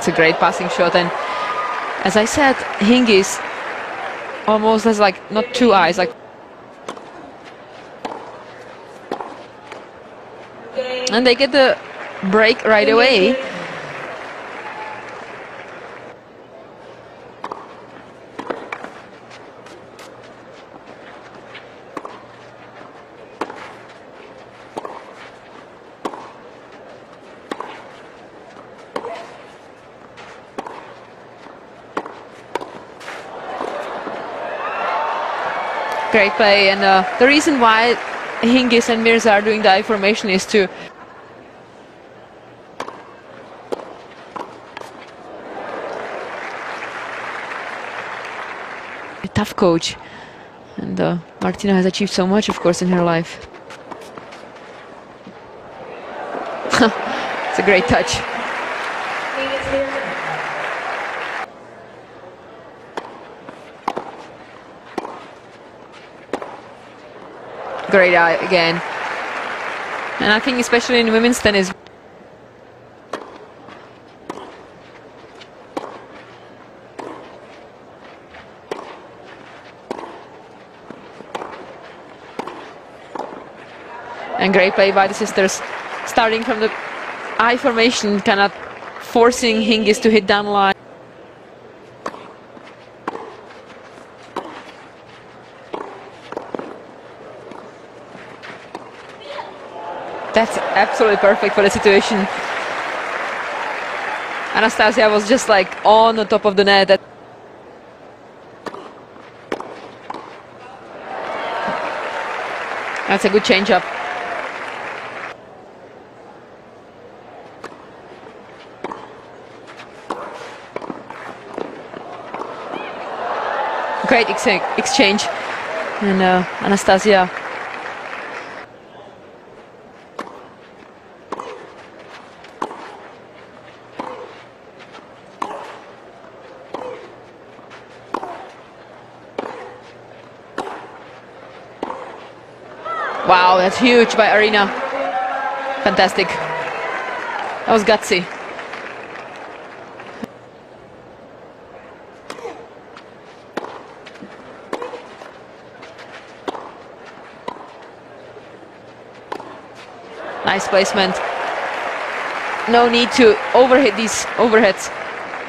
It's a great passing shot. And as I said, Hingis almost has like not two eyes, like. And they get the break right away. Great play, and the reason why Hingis and Mirza are doing the I formation is to a tough coach, and Martina has achieved so much, of course, in her life. It's a great touch. Great eye again, and I think especially in women's tennis. And great play by the sisters, starting from the I formation, kind of forcing Hingis to hit down the line. That's absolutely perfect for the situation. Anastasia was just like on the top of the net. That's a good change-up. Great exchange. And Anastasia . Wow, that's huge by Arina. Fantastic. That was gutsy. Nice placement. No need to overhit these overheads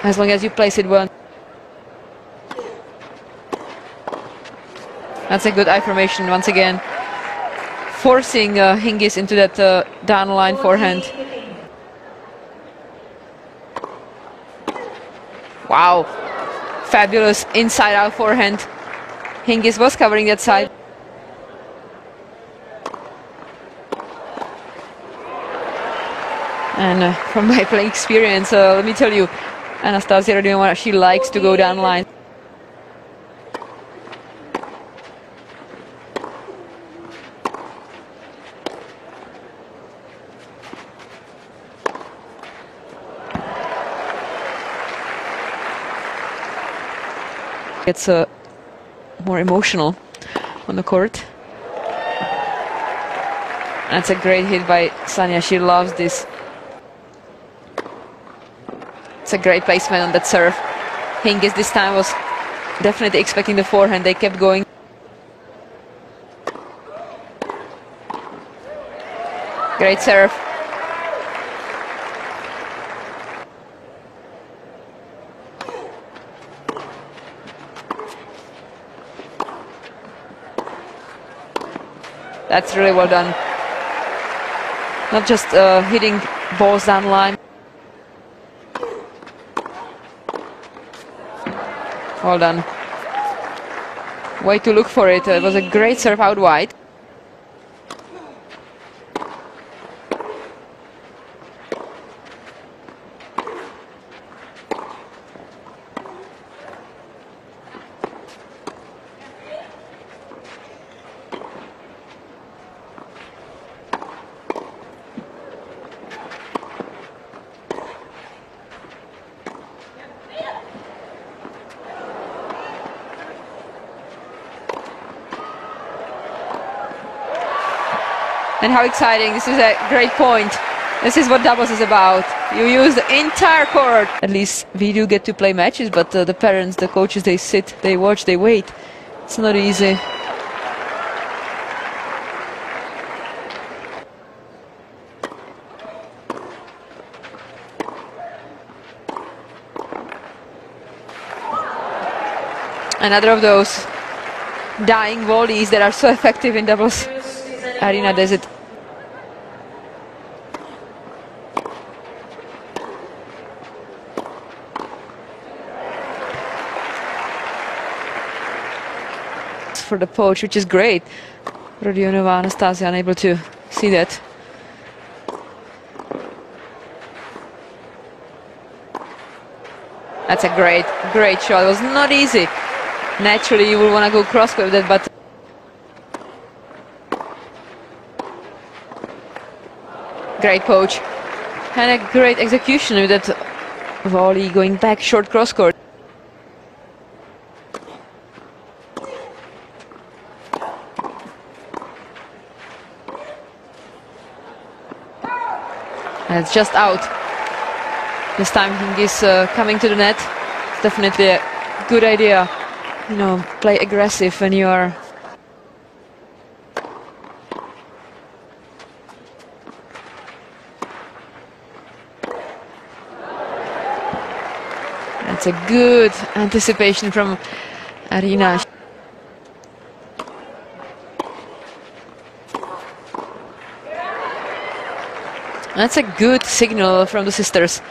as long as you place it well. That's a good I formation once again, forcing Hingis into that down line forehand. Wow, fabulous inside out forehand. Hingis was covering that side. And from my playing experience, let me tell you, Anastasia Rodionova, she likes to go down line. It's more emotional on the court. That's a great hit by Sania. She loves this. It's a great placement on that serve. Hingis this time was definitely expecting the forehand. They kept going. Great serve. That's really well done. Not just hitting balls down line. Well done. Way to look for it. It was a great serve out wide. And how exciting, this is a great point. This is what doubles is about. You use the entire court. At least we do get to play matches, but the parents, the coaches, they sit, they watch, they wait. It's not easy. Another of those dying volleys that are so effective in doubles. Arina does it. For the poach, which is great. Rodionova, Anastasia unable to see that. That's a great, great shot. It was not easy. Naturally, you will want to go cross with that, but great poach and a great execution with that volley going back short cross court. And it's just out. This time Hingis coming to the net. It's definitely a good idea. You know, play aggressive when you are. That's a good anticipation from Arina. That's a good signal from the sisters.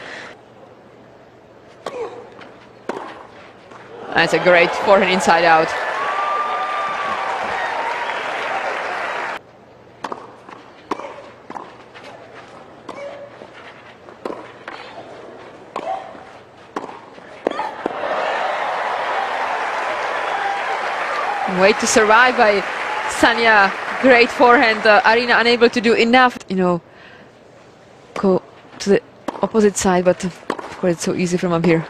That's a great forehand inside out. Way to survive by Sania. Great forehand. Arina unable to do enough. You know, go to the opposite side, but of course it's so easy from up here.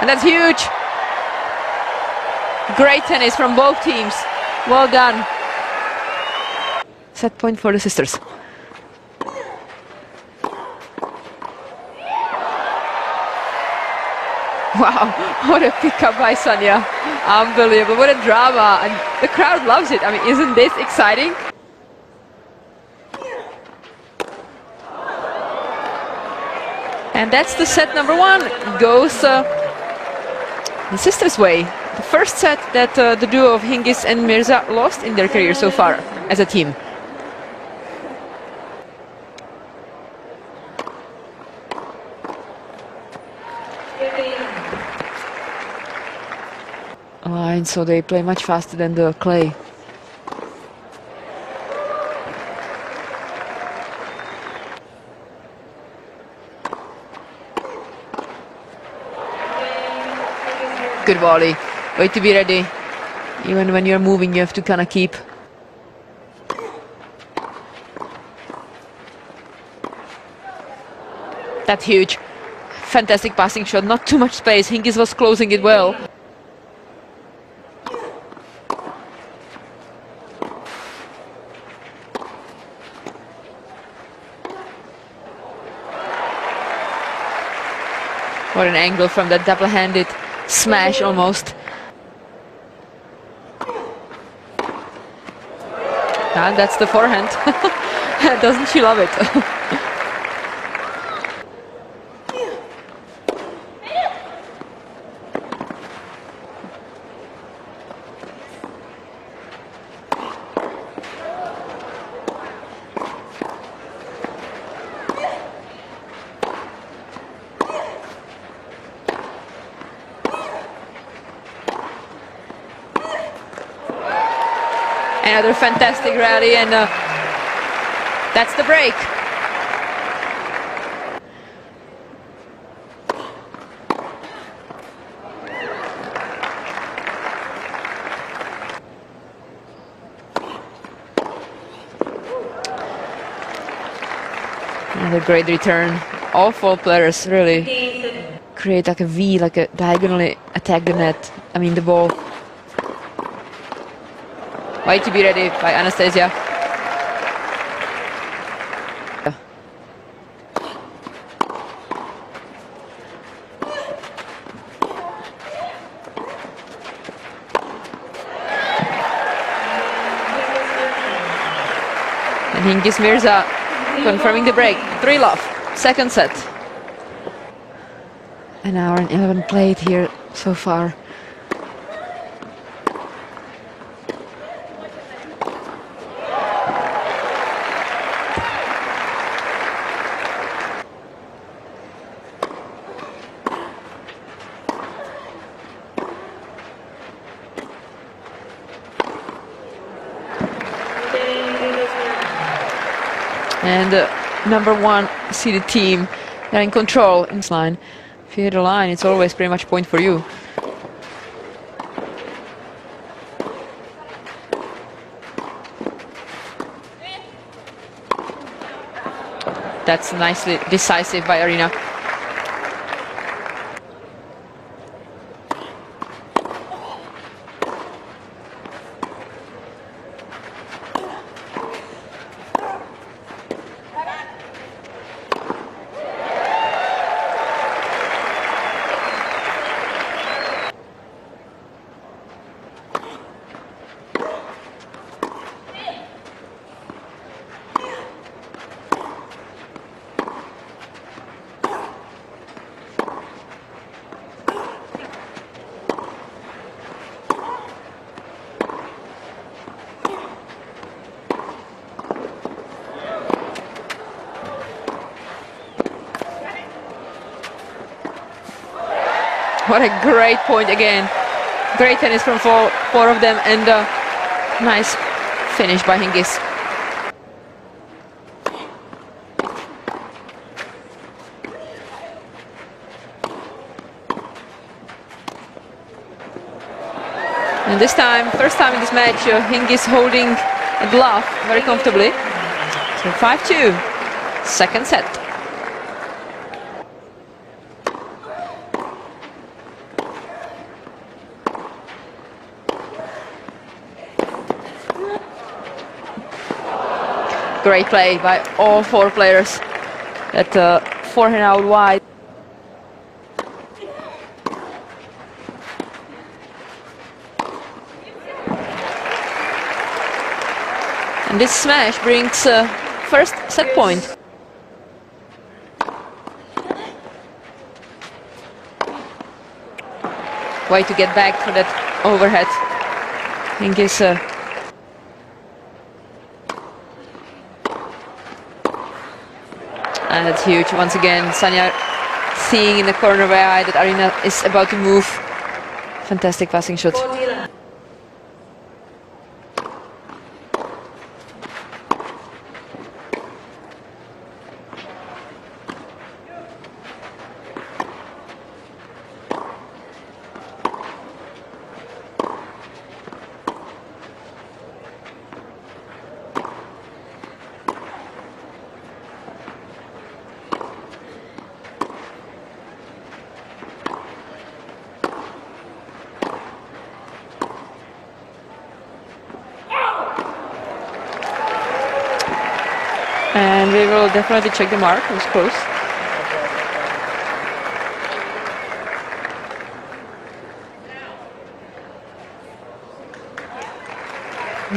And that's huge. Great tennis from both teams. Well done. Set point for the sisters. Wow, what a pickup by Sania. Unbelievable, what a drama. And the crowd loves it. I mean, isn't this exciting? And that's the set number one. Goes the sisters' way. The first set that the duo of Hingis and Mirza lost in their career so far as a team. Line, so they play much faster than the clay. Good volley. Way to be ready. Even when you're moving, you have to kind of keep. That's huge. Fantastic passing shot. Not too much space. Hingis was closing it well. What an angle from that double-handed smash almost. And that's the forehand. Doesn't she love it? Another fantastic rally, and that's the break. Another great return. All four players really create like a V, like a diagonally attack the net. I mean the ball. Why to be ready by Anastasia. And Hingis Mirza confirming the break. 3-love, second set. An hour and 11 played here so far. And number one seeded team, they're in control in this line. If you hit a line, it's always pretty much point for you. That's nicely decisive by Arina. What a great point again. Great tennis from four of them, and a nice finish by Hingis. And this time, first time in this match, Hingis holding a glove very comfortably. So 5-2, second set. Great play by all four players. That forehand out wide. And this smash brings first set point. Way to get back for that overhead. Hingis and that's huge. Once again, Sania seeing in the corner of her eye that Arina is about to move. Fantastic passing shot. And we will definitely check the mark, it was close.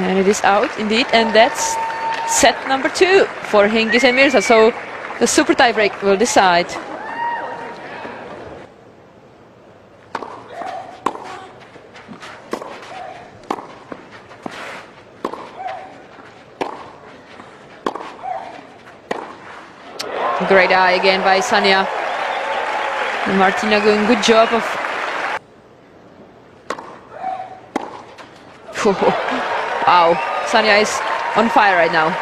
And it is out indeed, and that's set number 2 for Hingis and Mirza, so the super tiebreak will decide. Great eye again by Sania. And Martina doing a good job of... Wow, Sania is on fire right now.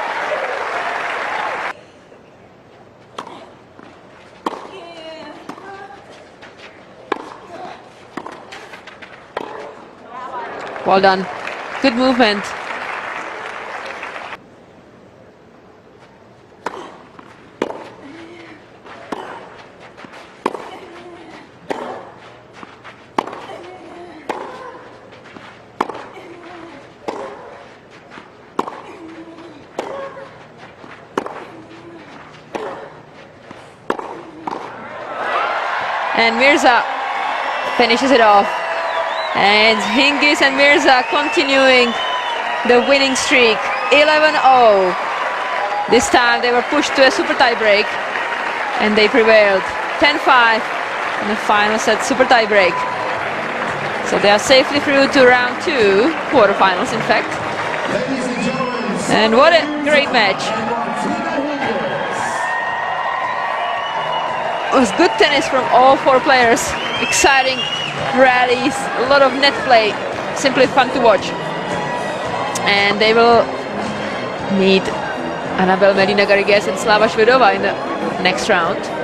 Well done. Good movement. and Mirza finishes it off. And Hingis and Mirza continuing the winning streak, 11-0. This time they were pushed to a super tie break and they prevailed, 10-5 in the final set super tie break. So they are safely through to round 2, quarterfinals in fact. And what a great match. It was good tennis from all four players, exciting rallies, a lot of net play, simply fun to watch. And they will meet Anabel Medina Garrigues and Slava Shvedova in the next round.